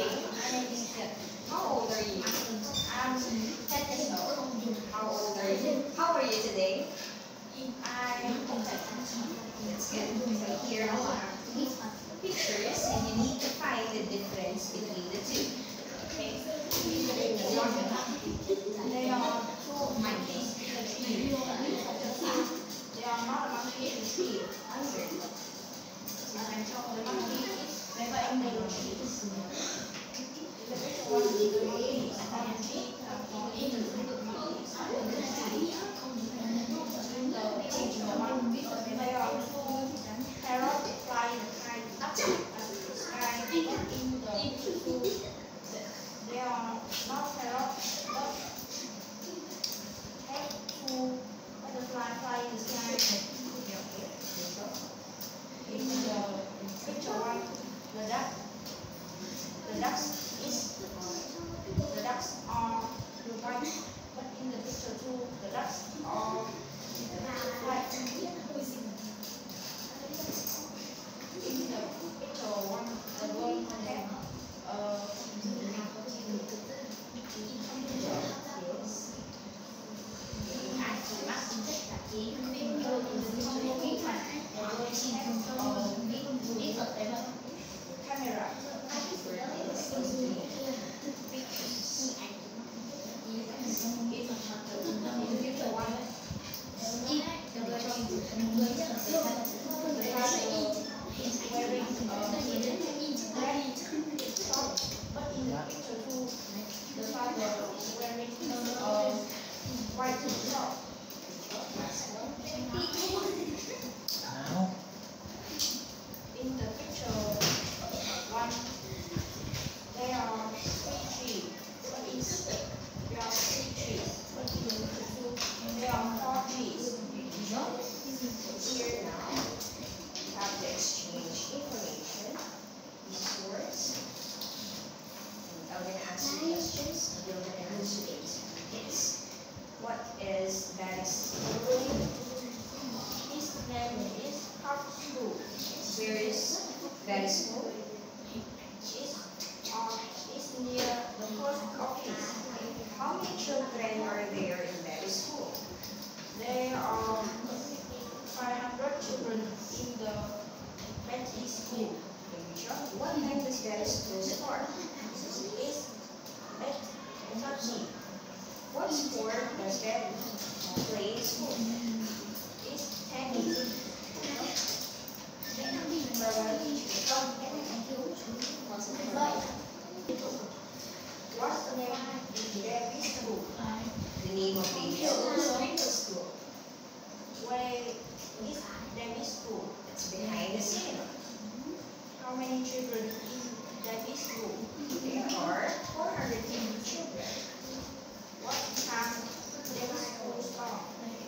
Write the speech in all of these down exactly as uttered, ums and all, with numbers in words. amazing. How old are you? I'm ten years old. How old are you? How are you today? I'm okay. That's good. So here are pictures, and you need to find the difference between the two. Okay. They are two monkeys. They are not monkey and tree.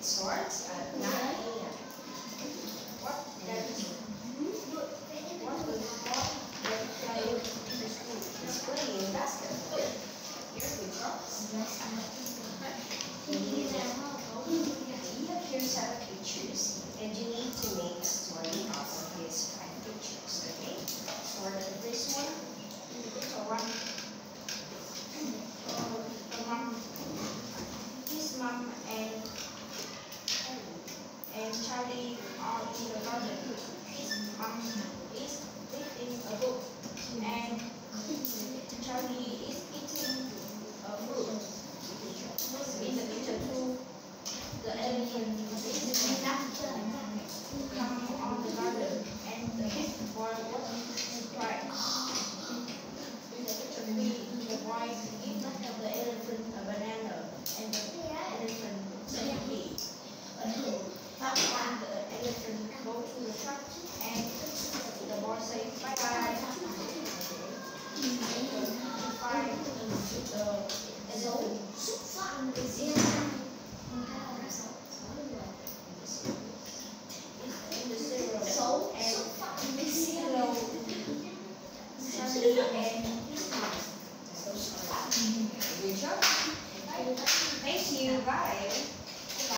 Swords at nine.